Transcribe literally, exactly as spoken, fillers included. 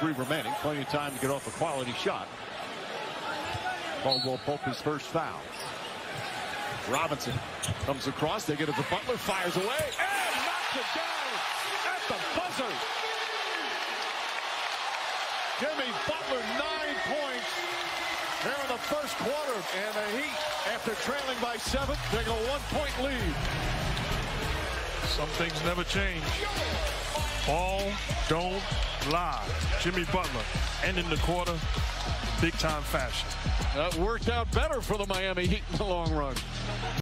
three remaining. Plenty of time to get off a quality shot. Caldwell Pope his first foul. Robinson comes across. They get it to Butler. Fires away. And knocks it down at the buzzer. Jimmy Butler, nine points here in the first quarter. And the Heat, after trailing by seven, take a one-point lead. Some things never change. Ball don't lie. Jimmy Butler ending the quarter big time fashion. That worked out better for the Miami Heat in the long run.